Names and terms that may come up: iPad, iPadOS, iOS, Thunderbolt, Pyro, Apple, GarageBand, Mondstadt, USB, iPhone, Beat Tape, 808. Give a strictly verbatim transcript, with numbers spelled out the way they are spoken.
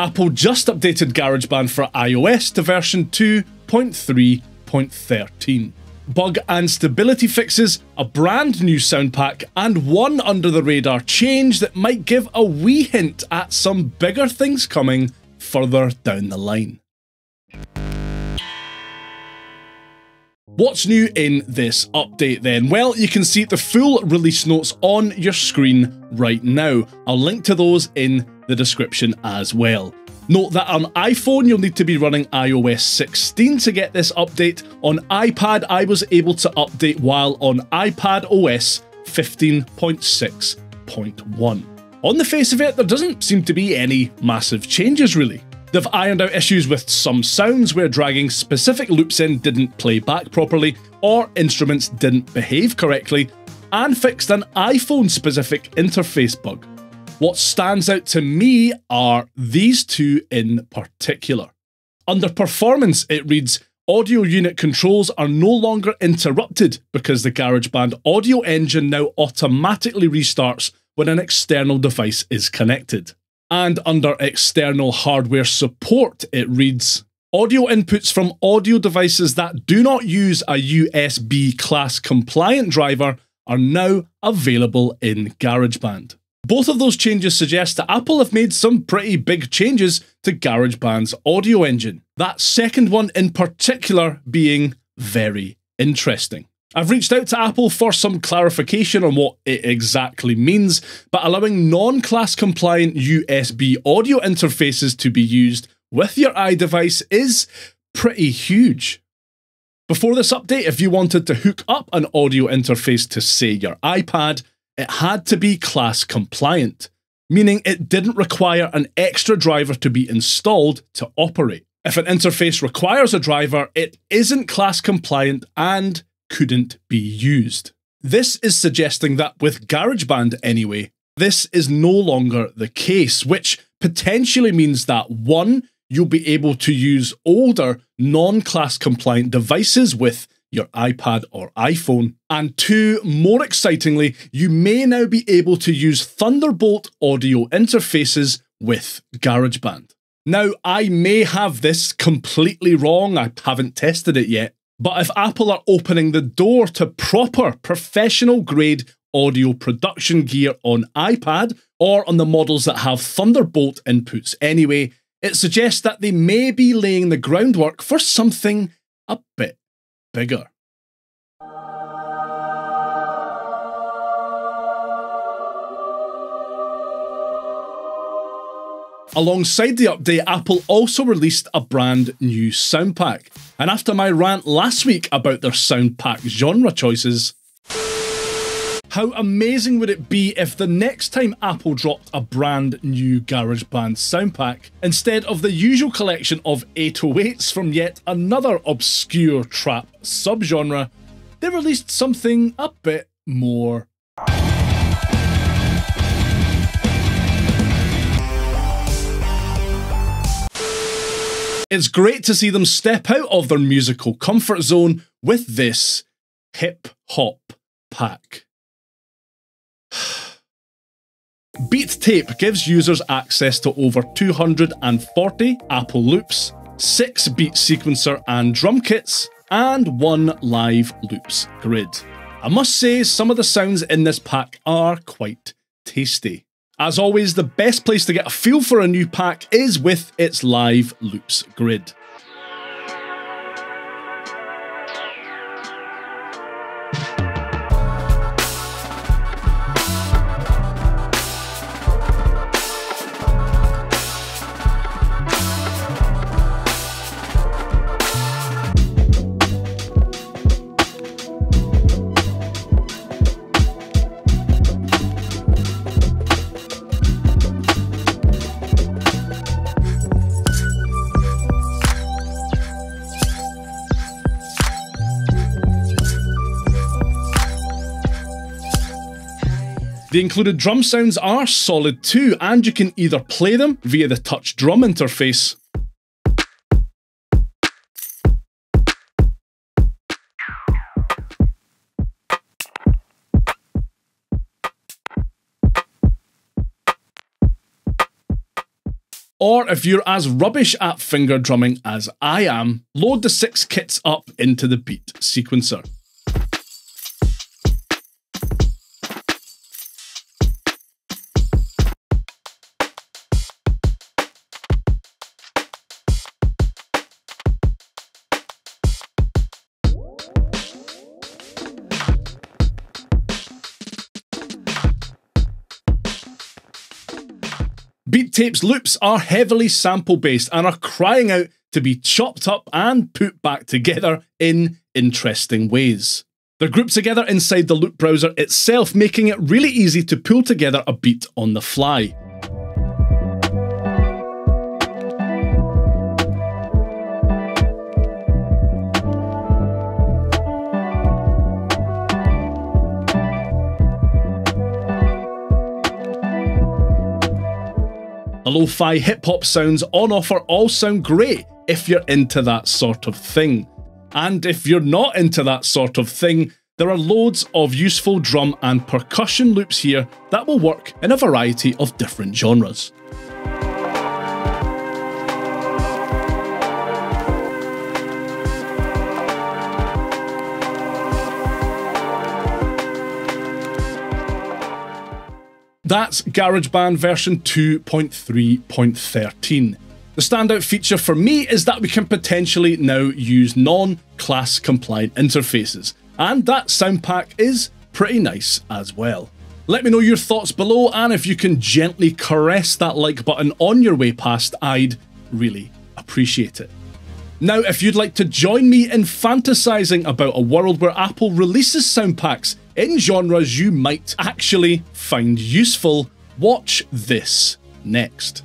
Apple just updated GarageBand for iOS to version two point three point thirteen. Bug and stability fixes, a brand new sound pack, and one under the radar change that might give a wee hint at some bigger things coming further down the line. What's new in this update then? Well, you can see the full release notes on your screen right now. I'll link to those in the description as well. Note that on iPhone, you'll need to be running i O S sixteen to get this update. On iPad, I was able to update while on iPadOS fifteen point six point one. On the face of it, there doesn't seem to be any massive changes really. They've ironed out issues with some sounds where dragging specific loops in didn't play back properly or instruments didn't behave correctly, and fixed an iPhone-specific interface bug. What stands out to me are these two in particular. Under performance, it reads, audio unit controls are no longer interrupted because the GarageBand audio engine now automatically restarts when an external device is connected. And under external hardware support, it reads, audio inputs from audio devices that do not use a U S B class compliant driver are now available in GarageBand. Both of those changes suggest that Apple have made some pretty big changes to GarageBand's audio engine. That second one in particular being very interesting. I've reached out to Apple for some clarification on what it exactly means, but allowing non-class compliant U S B audio interfaces to be used with your iDevice is pretty huge. Before this update, if you wanted to hook up an audio interface to, say, your iPad, it had to be class compliant, meaning it didn't require an extra driver to be installed to operate. If an interface requires a driver, it isn't class compliant and couldn't be used. This is suggesting that with GarageBand anyway, this is no longer the case, which potentially means that one, you'll be able to use older non-class compliant devices with your iPad or iPhone, and two, more excitingly, you may now be able to use Thunderbolt audio interfaces with GarageBand. Now, I may have this completely wrong, I haven't tested it yet, but if Apple are opening the door to proper professional-grade audio production gear on iPad or on the models that have Thunderbolt inputs anyway, it suggests that they may be laying the groundwork for something a bit bigger. Alongside the update, Apple also released a brand new sound pack. And after my rant last week about their sound pack genre choices, how amazing would it be if the next time Apple dropped a brand new GarageBand sound pack, instead of the usual collection of eight oh eights from yet another obscure trap subgenre, they released something a bit more. It's great to see them step out of their musical comfort zone with this hip-hop pack. Beat Tape gives users access to over two hundred forty Apple loops, six beat sequencer and drum kits, and one live loops grid. I must say, some of the sounds in this pack are quite tasty. As always, the best place to get a feel for a new pack is with its live loops grid. The included drum sounds are solid too, and you can either play them via the touch drum interface, Or if you're as rubbish at finger drumming as I am, load the six kits up into the beat sequencer. Beat Tape's loops are heavily sample-based and are crying out to be chopped up and put back together in interesting ways. They're grouped together inside the loop browser itself, making it really easy to pull together a beat on the fly. The lo-fi hip-hop sounds on offer all sound great if you're into that sort of thing. And if you're not into that sort of thing, there are loads of useful drum and percussion loops here that will work in a variety of different genres. That's GarageBand version two point three point thirteen. The standout feature for me is that we can potentially now use non-class compliant interfaces, and that sound pack is pretty nice as well. Let me know your thoughts below, and if you can gently caress that like button on your way past, I'd really appreciate it. Now, if you'd like to join me in fantasizing about a world where Apple releases sound packs in genres you might actually find useful, watch this next.